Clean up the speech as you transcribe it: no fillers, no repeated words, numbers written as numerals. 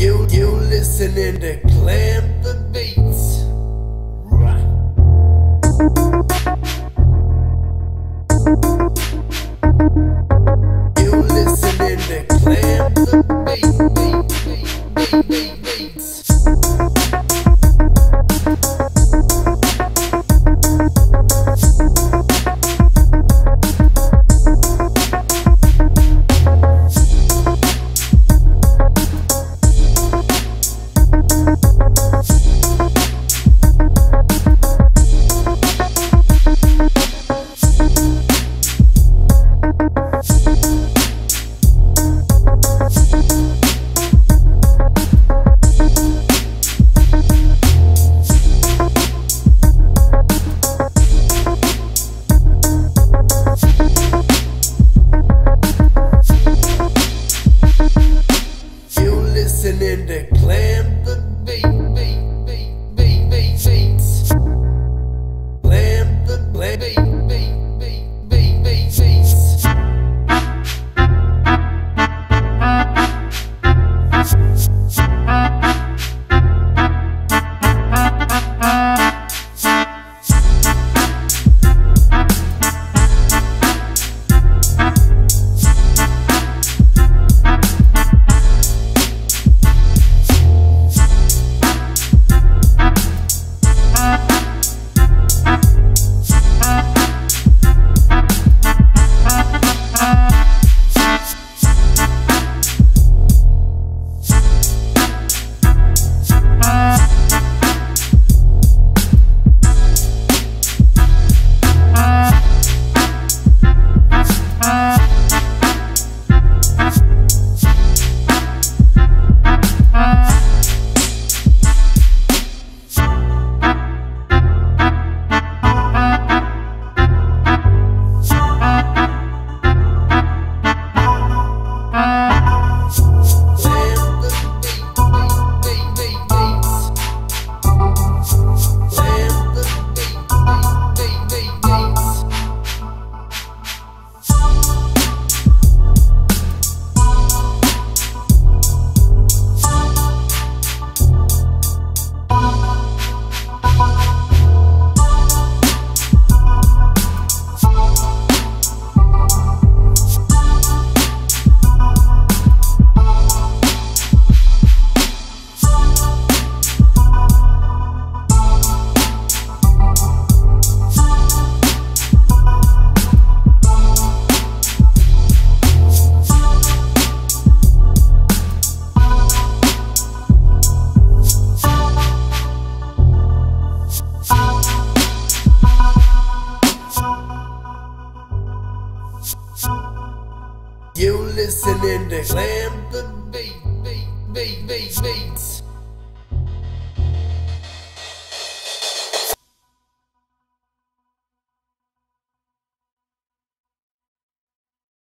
You listening to Clam the Beats. Right. You listening to Clam the Beats. Listening to Clam the Beats. Clam the Beats. You listening to Clam the Beats.